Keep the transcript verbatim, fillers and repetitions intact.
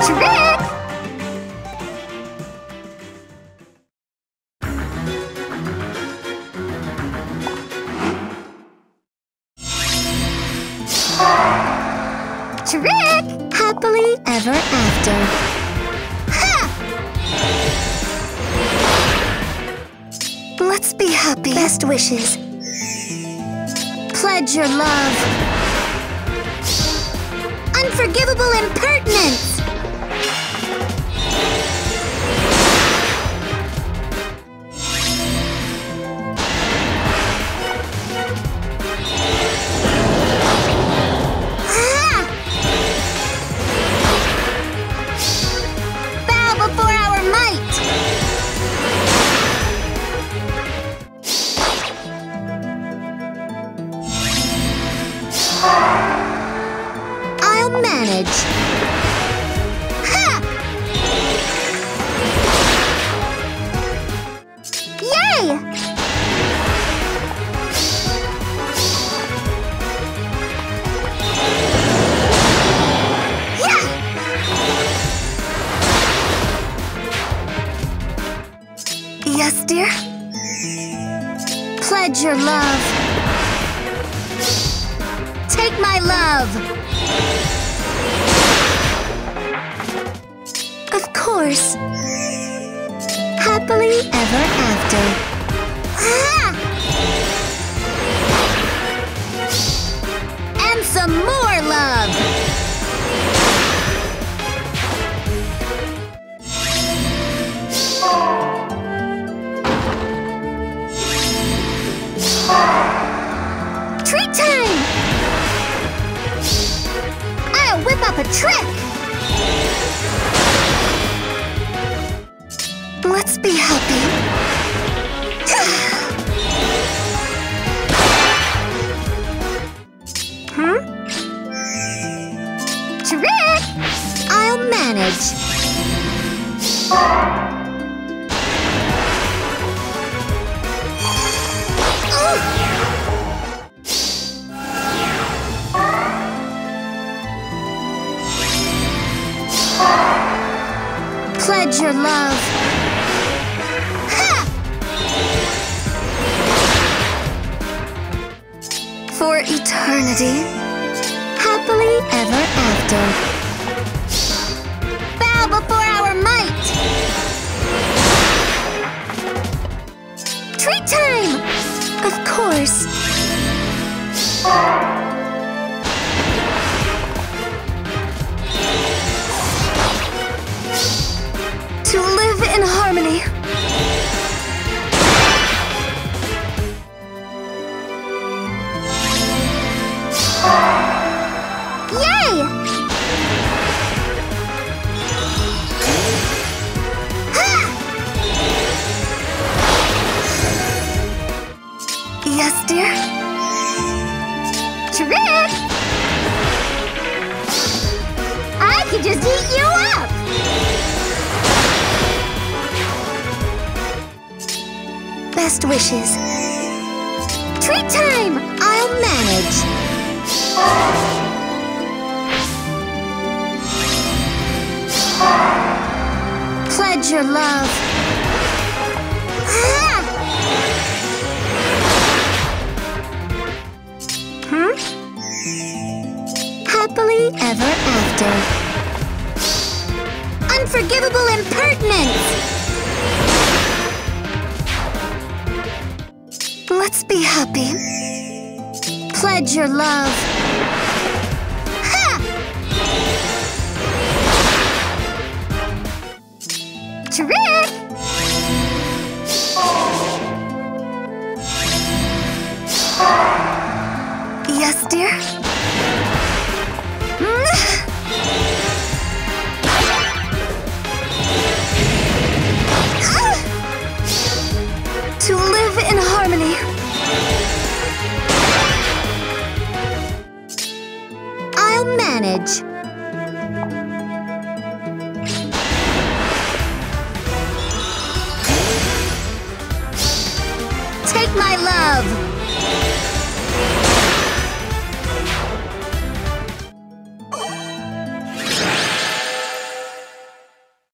Trick! Trick! Happily ever after. Ha! Let's be happy. Best wishes. Pledge your love. Unforgivable impertinence. Yes, dear? Pledge your love. Take my love. Of course. Happily ever after. Ah! And some more love. A trick! Let's be happy. Hmm? Trick! I'll manage. Oh! Pledge your love. Ha! For eternity, happily ever after. Bow before our might. Treat time, of course. In harmony. Yay! Ha! Yes, dear? Trick! I could just eat you up! Best wishes. Treat time! I'll manage. Pledge your love. Hmm? Happily ever after. Unforgivable impertinence! Let's be happy. Pledge your love. Ha! Trick! Yes, dear? To live in harmony. I'll manage. Take my love.